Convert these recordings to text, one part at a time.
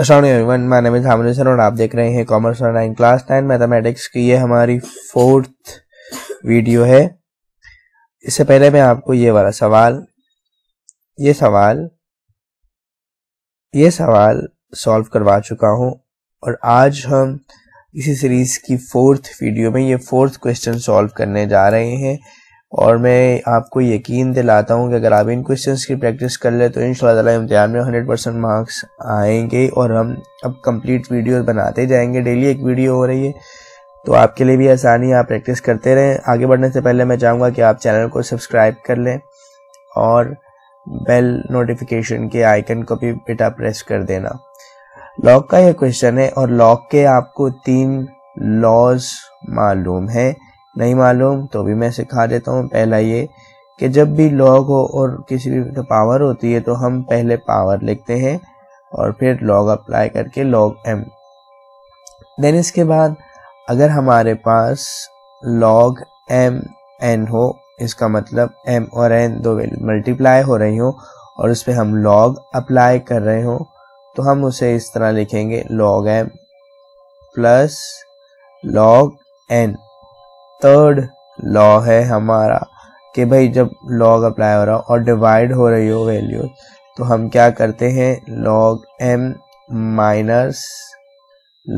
अस्सलाम वालेकुम, my name is Hamid Hussain और आप देख रहे हैं कॉमर्स ऑनलाइन क्लास 10 मैथमेटिक्स की। ये हमारी 4th वीडियो है। इससे पहले मैं आपको ये वाला सवाल सॉल्व करवा चुका हूँ और आज हम इसी सीरीज की 4th वीडियो में ये 4th क्वेश्चन सॉल्व करने जा रहे हैं। और मैं आपको यकीन दिलाता हूँ कि अगर आप इन क्वेश्चंस की प्रैक्टिस कर ले तो इंशाल्लाह ताला इम्तिहान में 100% मार्क्स आएंगे। और हम अब कंप्लीट वीडियो बनाते जाएंगे, डेली एक वीडियो हो रही है तो आपके लिए भी आसानी है, आप प्रैक्टिस करते रहें। आगे बढ़ने से पहले मैं चाहूँगा कि आप चैनल को सब्सक्राइब कर लें और बेल नोटिफिकेशन के आइकन को भी बेटा प्रेस कर देना। लॉग का यह क्वेश्चन है और लॉग के आपको 3 लॉज मालूम हैं, नहीं मालूम तो भी मैं सिखा देता हूँ। पहला ये कि जब भी लॉग हो और किसी भी पावर होती है तो हम पहले पावर लिखते हैं और फिर लॉग अप्लाई करके लॉग एम। देन इसके बाद अगर हमारे पास लॉग एम एन हो, इसका मतलब एम और एन 2 वैल्यू मल्टीप्लाई हो रही हो और उस पर हम लॉग अप्लाई कर रहे हो तो हम उसे इस तरह लिखेंगे log M plus log N. Third law है हमारा कि भाई जब लॉग अप्लाई हो रहा हो और डिवाइड हो रही हो वैल्यू तो हम क्या करते हैं log M minus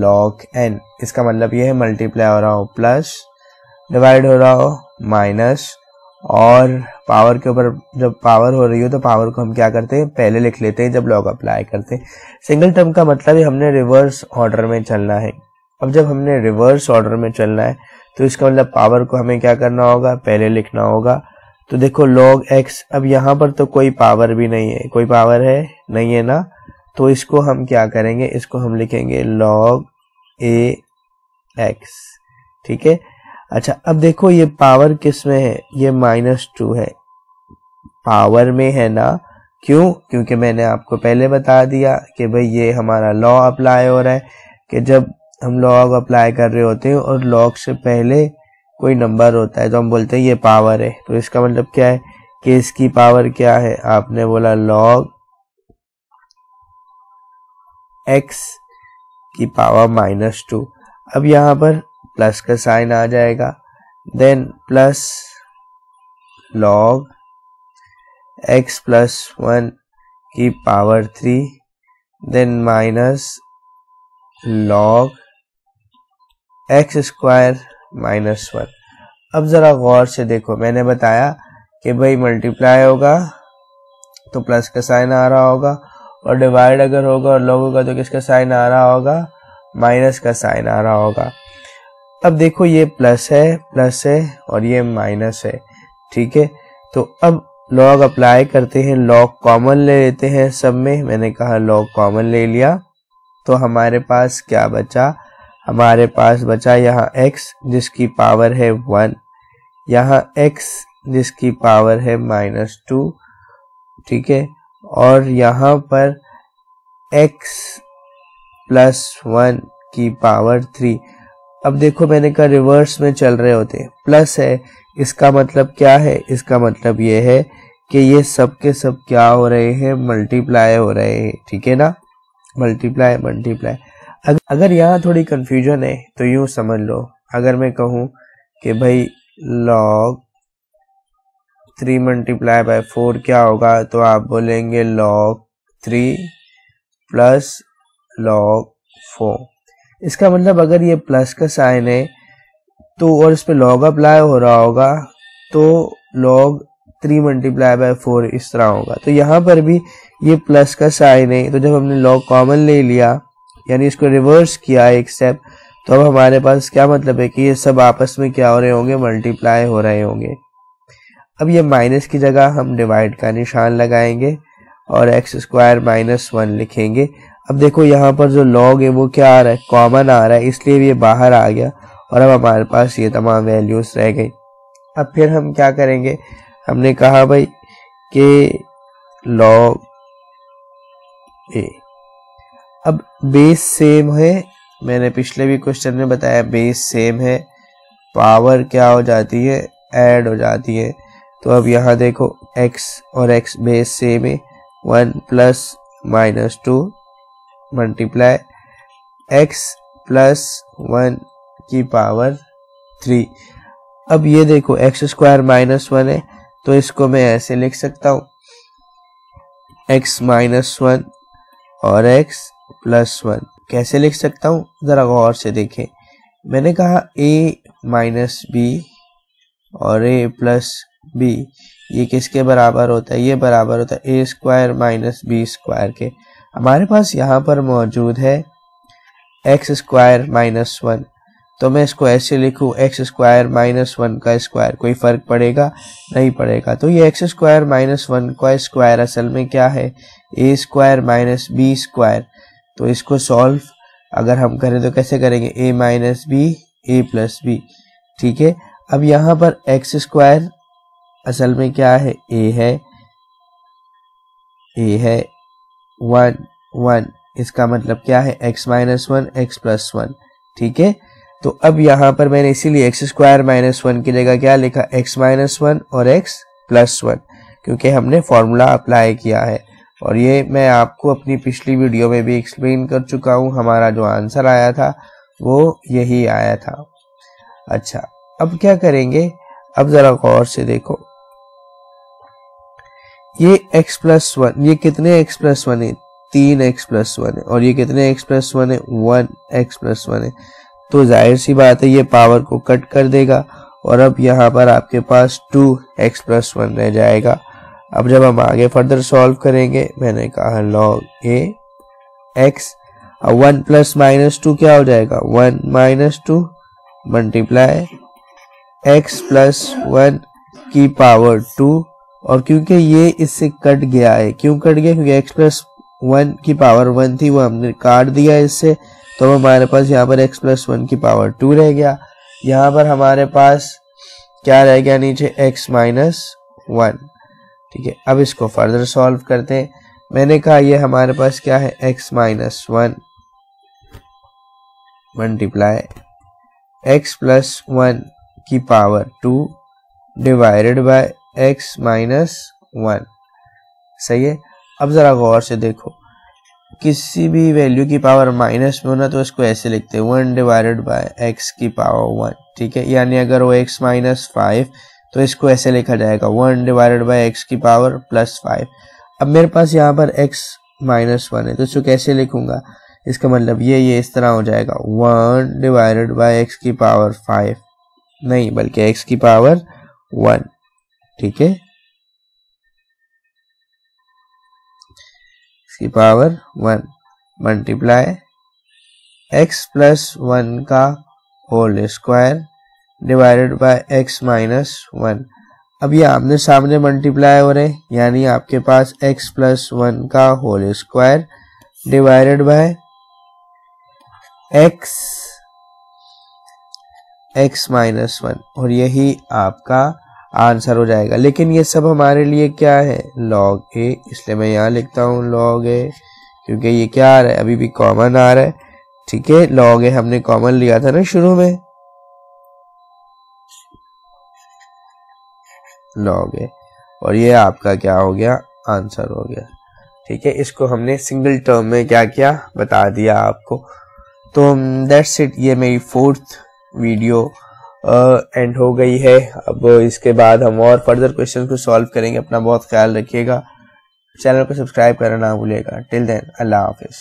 log N. इसका मतलब ये है मल्टीप्लाई हो रहा हो प्लस, डिवाइड हो रहा हो माइनस, और पावर के ऊपर जब पावर हो रही हो तो पावर को हम क्या करते हैं पहले लिख लेते हैं जब लॉग अप्लाई करते हैं। सिंगल टर्म का मतलब है हमने रिवर्स ऑर्डर में चलना है। अब जब हमने रिवर्स ऑर्डर में चलना है तो इसका मतलब पावर को हमें क्या करना होगा पहले लिखना होगा। तो देखो log x, अब यहाँ पर तो कोई पावर भी नहीं है, कोई पावर है नहीं है ना, तो इसको हम क्या करेंगे इसको हम लिखेंगे log a x, ठीक है। अच्छा अब देखो ये पावर किस में है, ये -2 है, पावर में है ना। क्यों? क्योंकि मैंने आपको पहले बता दिया कि भाई ये हमारा लॉ अप्लाई हो रहा है कि जब हम लॉग अप्लाई कर रहे होते हैं और लॉग से पहले कोई नंबर होता है तो हम बोलते हैं ये पावर है। तो इसका मतलब क्या है कि इसकी पावर क्या है, आपने बोला लॉग एक्स की पावर -2। अब यहाँ पर प्लस का साइन आ जाएगा, देन प्लस लॉग एक्स +1 की power 3, then minus log x² -1। अब जरा गौर से देखो, मैंने बताया कि भाई मल्टीप्लाई होगा तो प्लस का साइन आ रहा होगा और डिवाइड अगर होगा और लॉग होगा तो किसका साइन आ रहा होगा माइनस का साइन आ रहा होगा। अब देखो ये प्लस है और ये माइनस है, ठीक है। तो अब लॉग अप्लाई करते हैं, लॉग कॉमन ले लेते हैं सब में, मैंने कहा लॉग कॉमन ले लिया तो हमारे पास क्या बचा, हमारे पास बचा यहाँ x जिसकी पावर है 1, यहाँ x जिसकी पावर है -2, ठीक है। और यहाँ पर x +1 की पावर 3। अब देखो मैंने कहा रिवर्स में चल रहे होते हैं, प्लस है, इसका मतलब क्या है, इसका मतलब ये है कि ये सब के सब क्या हो रहे हैं मल्टीप्लाई हो रहे हैं, ठीक है ना, मल्टीप्लाई। अगर यहाँ थोड़ी कंफ्यूजन है तो यूं समझ लो, अगर मैं कहूँ कि भाई लॉग 3 मल्टीप्लाई बाय 4 क्या होगा तो आप बोलेंगे लॉग 3 प्लस लॉग 4। इसका मतलब अगर ये प्लस का साइन है तो और इस पर लॉग अप्लाई हो रहा होगा तो लॉग 3 मल्टीप्लाई बाय 4 इस तरह होगा। तो यहाँ पर भी ये प्लस का साइन है तो जब हमने लॉग कॉमन ले लिया यानी इसको रिवर्स किया एक स्टेप तो अब हमारे पास क्या मतलब है कि ये सब आपस में क्या हो रहे होंगे मल्टीप्लाई हो रहे होंगे। अब ये माइनस की जगह हम डिवाइड का निशान लगाएंगे और x² -1 लिखेंगे। अब देखो यहाँ पर जो लॉग है वो क्या आ रहा है कॉमन आ रहा है, इसलिए ये बाहर आ गया और अब हमारे पास ये तमाम वैल्यूज रह गई। अब फिर हम क्या करेंगे, हमने कहा भाई कि लॉग ए, अब बेस सेम है, मैंने पिछले भी क्वेश्चन में बताया बेस सेम है, पावर क्या हो जाती है ऐड हो जाती है। तो अब यहाँ देखो x और x बेस सेम है 1 + -2 मल्टीप्लाई एक्स प्लस 1 की पावर 3। अब ये देखो एक्स स्क्वायर माइनस 1 है, तो इसको मैं ऐसे लिख सकता हूँ एक्स माइनस 1 और एक्स प्लस 1। कैसे लिख सकता हूँ जरा गौर से देखें। मैंने कहा ए माइनस बी और ए प्लस बी ये किसके बराबर होता है, ये बराबर होता है A square minus B square के। हमारे पास यहाँ पर मौजूद है एक्स स्क्वायर माइनस 1, तो मैं इसको ऐसे लिखूँ एक्स स्क्वायर माइनस 1 का स्क्वायर। कोई फर्क पड़ेगा नहीं पड़ेगा। तो ये एक्स स्क्वायर माइनस 1 का स्क्वायर असल में क्या है, A square minus B square. तो इसको सॉल्व अगर हम करें तो कैसे करेंगे, A minus B A plus B, ठीक है। अब यहाँ पर एक्स स्क्वायर असल में क्या है, ए है, ए है 1 1। इसका मतलब क्या है x माइनस 1 एक्स प्लस 1, ठीक है। तो अब यहाँ पर मैंने इसीलिए एक्स स्क्वायर माइनस 1 की जगह क्या लिखा, x माइनस 1 और x प्लस 1, क्योंकि हमने फॉर्मूला अप्लाई किया है। और ये मैं आपको अपनी पिछली वीडियो में भी एक्सप्लेन कर चुका हूँ। हमारा जो आंसर आया था वो यही आया था। अच्छा अब क्या करेंगे, अब जरा गौर से देखो ये x प्लस 1, ये कितने x प्लस 1 है, 3 x प्लस 1 है, और ये कितने x प्लस 1 है, 1 x प्लस 1 है। तो जाहिर सी बात है ये पावर को कट कर देगा और अब यहाँ पर आपके पास 2 x प्लस 1 रह जाएगा। अब जब हम आगे फर्दर सॉल्व करेंगे, मैंने कहा log A X 1 plus minus 2 क्या हो जाएगा, 1 माइनस 2 मल्टीप्लाई एक्स प्लस 1 की पावर 2। और क्योंकि ये इससे कट गया है, क्यों कट गया, क्योंकि एक्स प्लस 1 की पावर 1 थी, वो हमने काट दिया इससे। तो हमारे पास यहाँ पर एक्स प्लस 1 की पावर 2 रह गया। यहाँ पर हमारे पास क्या रह गया नीचे, एक्स माइनस 1, ठीक है। अब इसको फर्दर सॉल्व करते हैं। मैंने कहा ये हमारे पास क्या है, X minus 1 multiply X plus 1 की power 2 divided by X minus 1, सही है। अब जरा गौर से देखो, किसी भी वैल्यू की पावर माइनस में होना तो इसको ऐसे लिखते हैं 1 डिवाइडेड बाय x की पावर 1, ठीक है। यानी अगर वो x माइनस 5 तो इसको ऐसे लिखा जाएगा 1 डिवाइडेड बाय x की पावर प्लस 5। अब मेरे पास यहाँ पर x माइनस 1 है, तो इसको कैसे लिखूंगा, इसका मतलब ये इस तरह हो जाएगा 1 डिवाइडेड बाय x की पावर 5 नहीं बल्कि x की पावर 1, ठीक है, की पावर 1 मल्टीप्लाई एक्स प्लस 1 का whole square divided by X minus 1। अब ये आमने सामने मल्टीप्लाई हो रहे हैं, यानी आपके पास एक्स प्लस 1 का whole square divided by X X minus 1, और यही आपका आंसर हो जाएगा। लेकिन ये सब हमारे लिए क्या है, लॉग ए, इसलिए मैं यहाँ लिखता हूँ लॉग ए, क्योंकि ये क्या आ रहा है, अभी भी कॉमन आ रहा है, ठीक है। लॉग ए हमने कॉमन लिया था ना शुरू में, लॉग ए, और ये आपका क्या हो गया, आंसर हो गया, ठीक है। इसको हमने सिंगल टर्म में क्या किया, बता दिया आपको। तो दैट्स इट, ये मेरी 4th वीडियो एंड हो गई है। अब इसके बाद हम और फर्दर क्वेश्चन को सॉल्व करेंगे। अपना बहुत ख्याल रखिएगा, चैनल को सब्सक्राइब करना ना भूलिएगा। टिल देन अल्लाह हाफिज।